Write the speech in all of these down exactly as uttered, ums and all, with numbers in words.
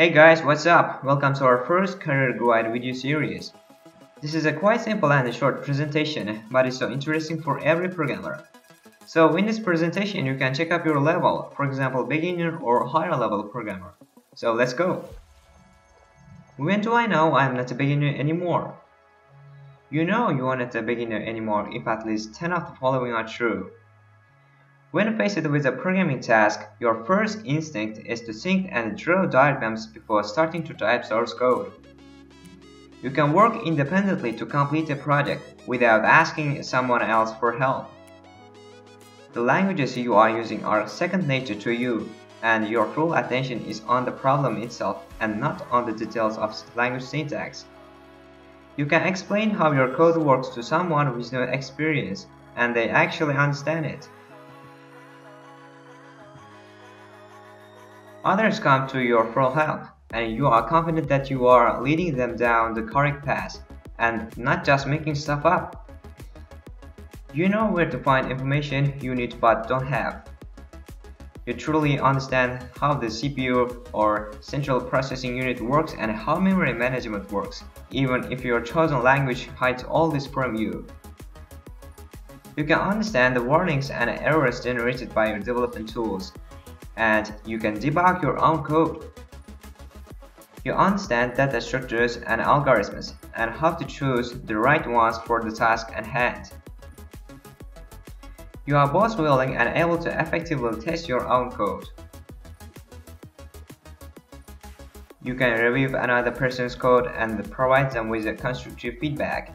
Hey guys, what's up? Welcome to our first career guide video series. This is a quite simple and a short presentation, but it's so interesting for every programmer. So in this presentation you can check up your level, for example beginner or higher level programmer. So let's go. When do I know I'm not a beginner anymore? You know you are not a beginner anymore if at least ten of the following are true. When faced with a programming task, your first instinct is to think and draw diagrams before starting to type source code. You can work independently to complete a project without asking someone else for help. The languages you are using are second nature to you, and your full attention is on the problem itself and not on the details of language syntax. You can explain how your code works to someone with no experience, and they actually understand it. Others come to your for help, and you are confident that you are leading them down the correct path, and not just making stuff up. You know where to find information you need but don't have. You truly understand how the C P U or central processing unit works and how memory management works, even if your chosen language hides all this from you. You can understand the warnings and errors generated by your development tools, and you can debug your own code. You understand data structures and algorithms and how to choose the right ones for the task at hand. You are both willing and able to effectively test your own code. You can review another person's code and provide them with constructive feedback.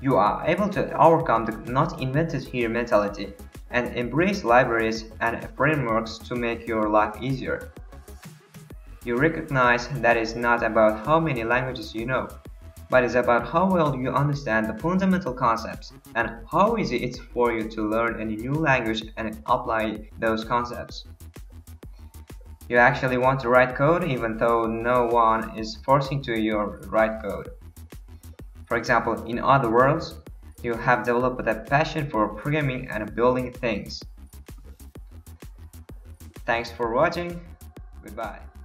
You are able to overcome the "not invented here" mentality and embrace libraries and frameworks to make your life easier. You recognize that it's not about how many languages you know, but it's about how well you understand the fundamental concepts and how easy it's for you to learn any new language and apply those concepts. You actually want to write code even though no one is forcing you to write code. For example, in other words, you have developed a passion for programming and building things. Thanks for watching. Goodbye.